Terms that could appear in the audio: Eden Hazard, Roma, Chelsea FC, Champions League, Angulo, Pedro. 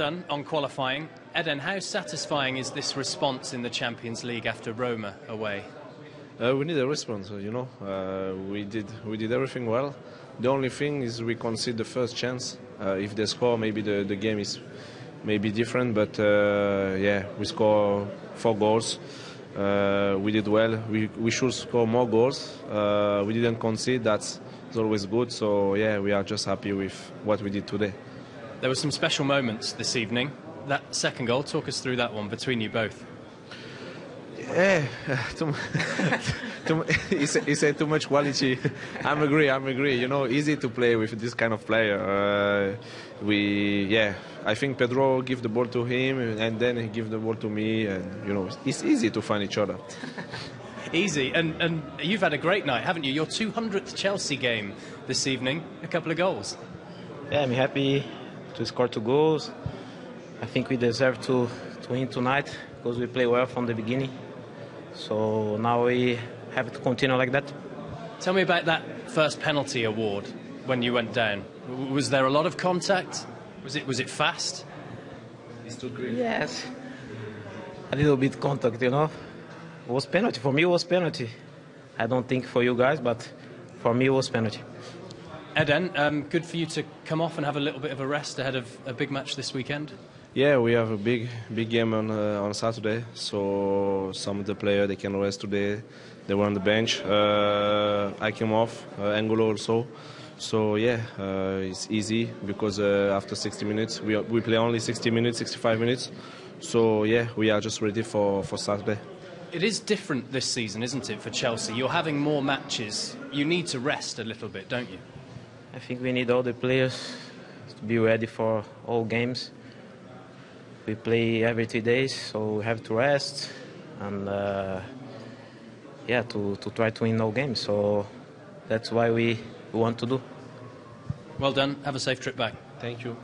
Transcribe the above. done on qualifying. Eden, how satisfying is this response in the Champions League after Roma away? We need a response, you know. We did everything well. The only thing is we concede the first chance. If they score, maybe the game is maybe different. But yeah, we score 4 goals. We did well. We should score more goals. We didn't concede. That's always good. So yeah, we are just happy with what we did today. There were some special moments this evening. That second goal, talk us through that one between you both. Yeah, he said too much quality. I'm agree. You know, easy to play with this kind of player. I think Pedro give the ball to him, and then he give the ball to me, and you know, it's easy to find each other. Easy, and you've had a great night, haven't you? Your 200th Chelsea game this evening, a couple of goals. Yeah, I'm happy to score 2 goals. I think we deserve to win tonight because we play well from the beginning. So now we have to continue like that. Tell me about that first penalty award when you went down. Was there a lot of contact? Was it fast? It's too green. Yes. A little bit contact, you know. It was penalty. For me, it was penalty. I don't think for you guys, but for me, it was penalty. Eden, good for you to come off and have a little bit of a rest ahead of a big match this weekend. Yeah, we have a big game on Saturday, so some of the players, they can rest today. They were on the bench. I came off, Angulo also. So yeah, it's easy because after 60 minutes, we play only 60 minutes, 65 minutes. So yeah, we are just ready for Saturday. It is different this season, isn't it, for Chelsea? You're having more matches. You need to rest a little bit, don't you? I think we need all the players to be ready for all games. We play every 3 days, so we have to rest and yeah, to try to win all games. So that's why we want to do. Well done. Have a safe trip back. Thank you.